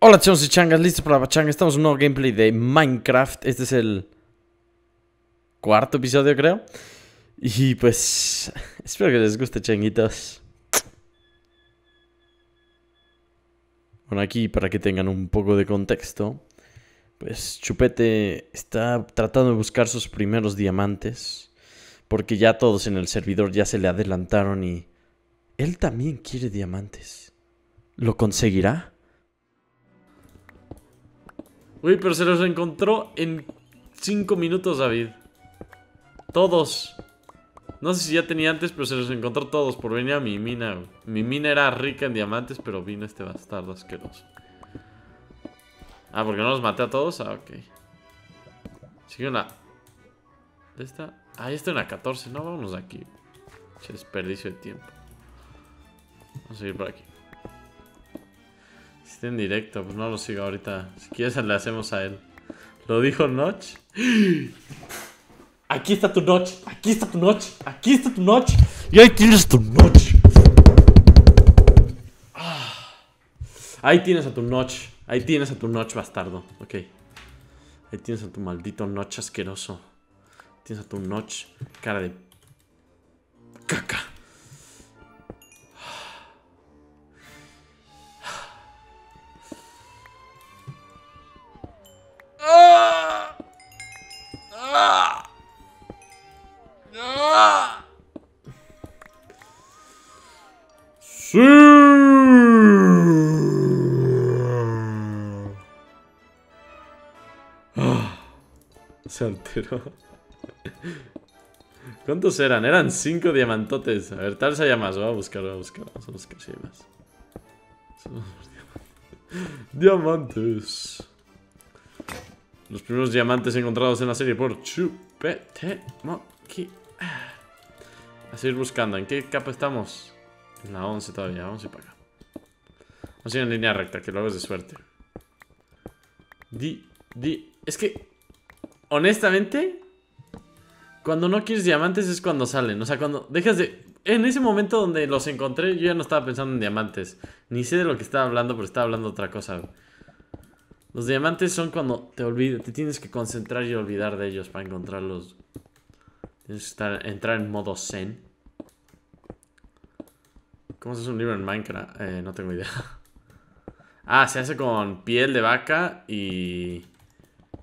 Hola chicos y changas, listos para la pachanga. Estamos en un nuevo gameplay de Minecraft. Este es el cuarto episodio, creo. Y pues, espero que les guste, changuitos. Bueno, aquí para que tengan un poco de contexto, pues Chupete está tratando de buscar sus primeros diamantes, porque ya todos en el servidor ya se le adelantaron y él también quiere diamantes. ¿Lo conseguirá? Uy, pero se los encontró en 5 minutos, David. Todos. No sé si ya tenía antes, pero se los encontró todos por venir a mi mina. Mi mina era rica en diamantes, pero vino este bastardo asqueroso. Ah, ¿porque no los maté a todos? Ah, ok. Sigue una... ¿Esta? Ah, esta es una 14. No, vámonos de aquí. Che, desperdicio de tiempo. Vamos a seguir por aquí. Si está en directo, pues no lo sigo ahorita. Si quieres le hacemos a él. ¿Lo dijo Notch? Aquí está tu Notch. Aquí está tu Notch. Aquí está tu Notch. Y ahí tienes tu Notch. Ahí tienes a tu Notch. Ahí tienes a tu Notch, bastardo. Ok. Ahí tienes a tu maldito Notch asqueroso. Tienes a tu Notch. Cara de... caca. Sí. Ah, se alteró. ¿Cuántos eran? Eran 5 diamantotes. A ver, tal vez haya más. Voy a buscar, Vamos a buscar si hay más. Diamantes. Los primeros diamantes encontrados en la serie por Chupetemoki. A seguir buscando. ¿En qué capa estamos? En la 11 todavía, vamos a ir para acá. Vamos a ir en línea recta, que lo hago de suerte. Es que, honestamente, cuando no quieres diamantes es cuando salen. O sea, cuando dejas de... En ese momento donde los encontré, yo ya no estaba pensando en diamantes. Ni sé de lo que estaba hablando, pero estaba hablando otra cosa. Los diamantes son cuando te olvidas. Te tienes que concentrar y olvidar de ellos para encontrarlos. Tienes que entrar en modo zen. ¿Cómo se hace un libro en Minecraft? No tengo idea. Ah, se hace con piel de vaca y...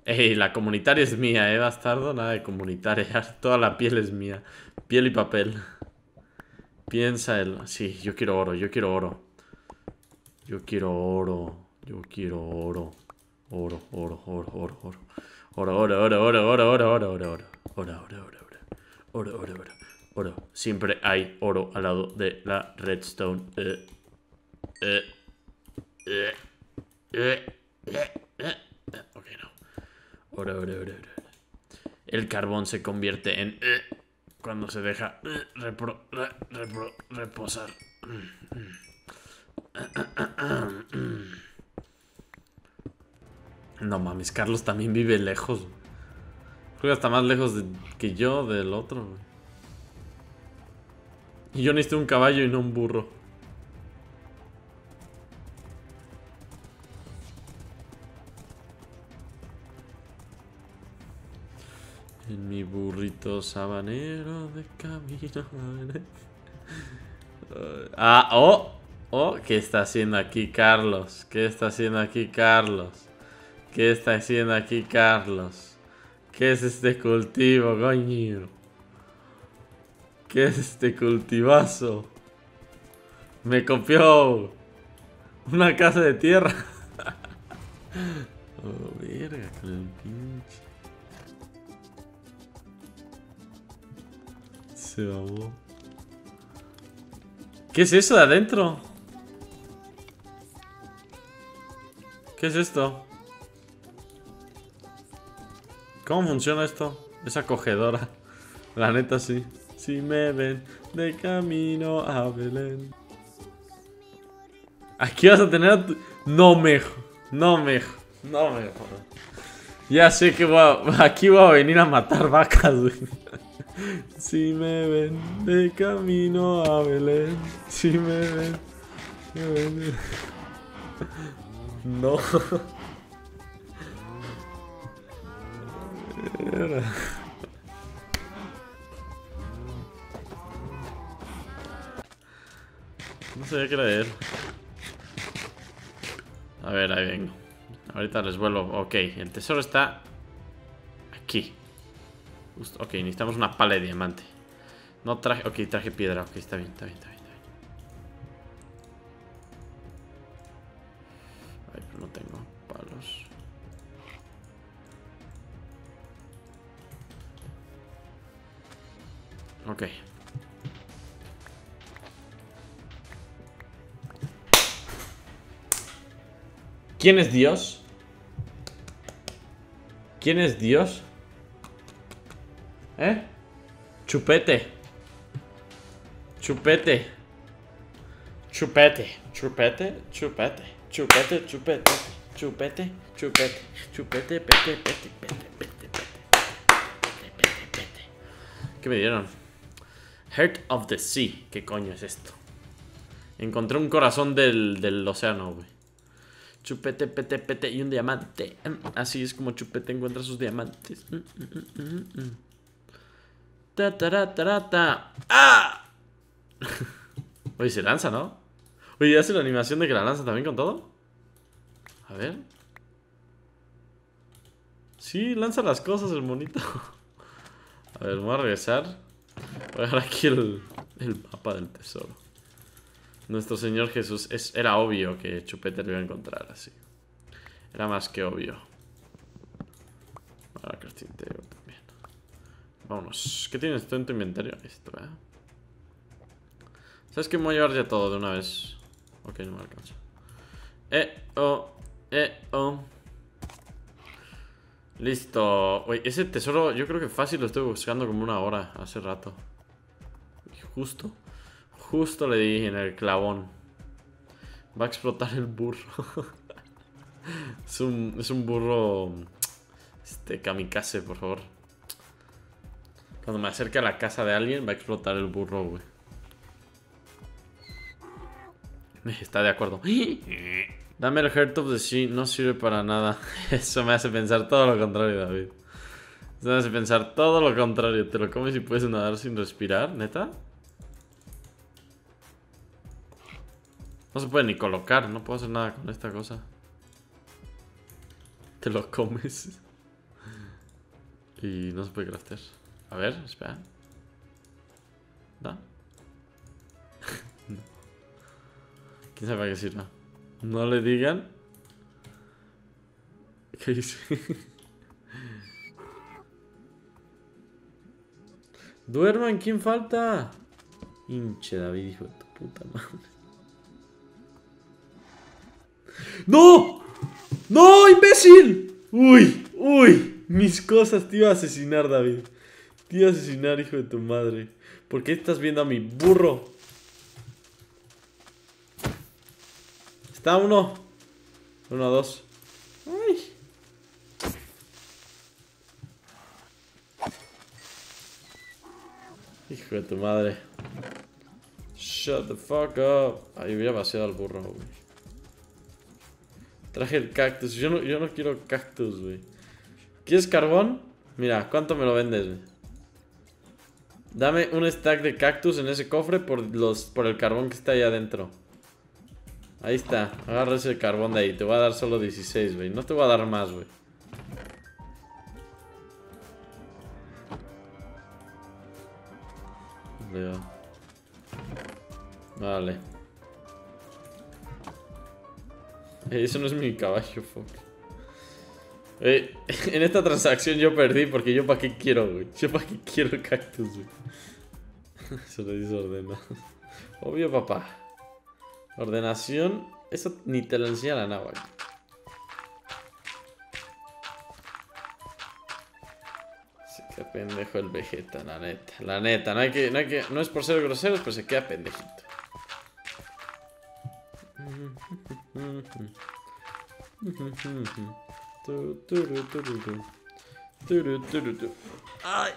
Ey, la comunitaria es mía, bastardo. Nada de comunitaria. Toda la piel es mía. Piel y papel. Piensa el... Sí, yo quiero oro, Oro, siempre hay oro al lado de la redstone. Ok, no. Oro. El carbón se convierte en cuando se deja reposar. No mames, Carlos también vive lejos. Creo que hasta más lejos que yo del otro, güey. Y yo necesito un caballo y no un burro. En mi burrito sabanero de camino. ¿Qué está haciendo aquí Carlos? ¿Qué es este cultivo, coño? ¿Qué es este cultivazo? Me copió una casa de tierra. Oh, verga, con el pinche. Se babó. ¿Qué es eso de adentro? ¿Qué es esto? ¿Cómo funciona esto? Es acogedora. La neta sí. Si me ven de camino a Belén. Aquí vas a tener a tu... No me jodas. Ya sé que aquí voy a venir a matar vacas, güey. Si me ven de camino a Belén. Si me ven. No. No sabía qué era de él. A ver, ahí vengo. Ahorita les vuelvo. Ok, el tesoro está aquí. Justo. Ok, necesitamos una pala de diamante. No traje... Ok, traje piedra. Ok, está bien, está bien, está bien. Ay, pero no tengo palos. Ok. ¿Quién es Dios? ¿Quién es Dios? ¿Eh? Chupete. Chupete. Chupete. Chupete. Chupete. Chupete. Chupete. Chupete. Chupete. Chupete. Pete. Pete. Pete. Pete. Pete. Pete. ¿Qué me dieron? Heart of the Sea. ¿Qué coño es esto? Encontré un corazón del océano, güey. Chupete, pete, pete y un diamante. Así es como Chupete encuentra sus diamantes. Ta, ta, ta, ta, ta. ¡Ah! Oye, se lanza, ¿no? Oye, ¿hace la animación de que la lanza también con todo? A ver. Sí, lanza las cosas el monito. A ver, vamos a regresar. Voy a dejar aquí el mapa del tesoro. Nuestro Señor Jesús. Era obvio que Chupete lo iba a encontrar así. Era más que obvio. Ahora carpintero también. Vámonos. ¿Qué tienes tú en tu inventario? Esto, ¿eh? ¿Sabes qué? Me voy a llevar ya todo de una vez. Ok, no me alcanza. Listo. Oye, ese tesoro yo creo que fácil lo estoy buscando como una hora hace rato. Y justo... Justo le di en el clavón. Va a explotar el burro. Es un burro kamikaze, por favor. Cuando me acerque a la casa de alguien va a explotar el burro, güey. Está de acuerdo. Dame el Heart of the Sea. No sirve para nada. Eso me hace pensar todo lo contrario, David. Eso me hace pensar todo lo contrario. Te lo comes y puedes nadar sin respirar, ¿neta? No se puede ni colocar, no puedo hacer nada con esta cosa. Te lo comes. Y no se puede craftear. A ver, espera. ¿Da? No. ¿Quién sabe para qué sirva? No le digan. ¿Qué hice? Duerman, ¿quién falta? Hinche David, hijo de tu puta madre. ¡No! ¡No, imbécil! ¡Uy! ¡Uy! Mis cosas te iba a asesinar, David. Te iba a asesinar, hijo de tu madre. ¿Por qué estás viendo a mi burro? Está uno. Uno, dos. ¡Ay! Hijo de tu madre. Shut the fuck up. Ahí hubiera vaciado al burro, güey. Traje el cactus. Yo no quiero cactus, güey. ¿Quieres carbón? Mira, ¿cuánto me lo vendes, güey? Dame un stack de cactus en ese cofre por el carbón que está ahí adentro. Ahí está. Agarra ese carbón de ahí. Te voy a dar solo 16, güey. No te voy a dar más, güey. Vale. Eso no es mi caballo, fuck. En esta transacción yo perdí porque yo para qué quiero, güey. Yo para qué quiero cactus, güey. Se lo desordenado. Obvio, papá. Ordenación. Eso ni te lo enseña la náhuatl. Se queda pendejo el Vegeta, la neta. La neta, no hay que. No es por ser groseros, pero se queda pendejito. Ay.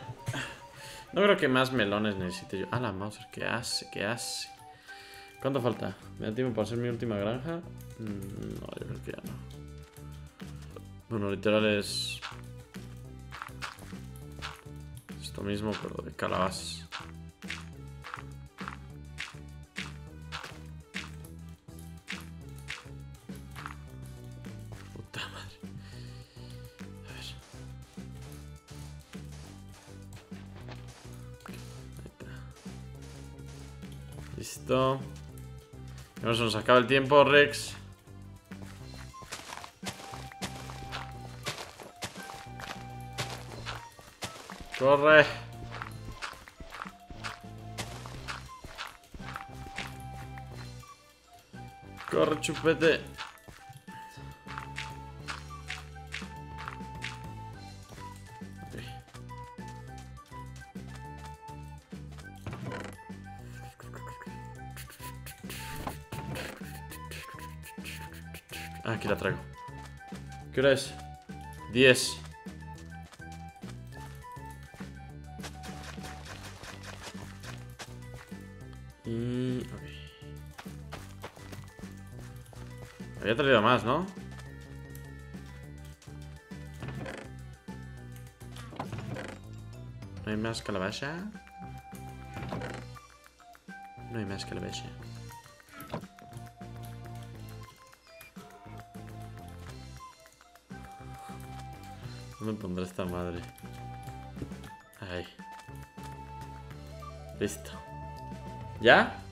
No creo que más melones necesite yo. A la Mauser, ¿qué hace? ¿Qué hace? ¿Cuánto falta? ¿Me da tiempo para ser mi última granja? No, yo creo que ya no. Bueno, literal es... esto mismo, pero de calabazas. Puta madre. A ver. Ahí está. Listo. No se nos acaba el tiempo, Rex. Corre. Corre, chupete. Aquí la traigo. ¿Qué hora es? 10. Y... okay. Había traído más, ¿no? ¿No hay más calabaza? No hay más calabaza. ¿Dónde pondré esta madre? Ahí. Listo. ¿Ya?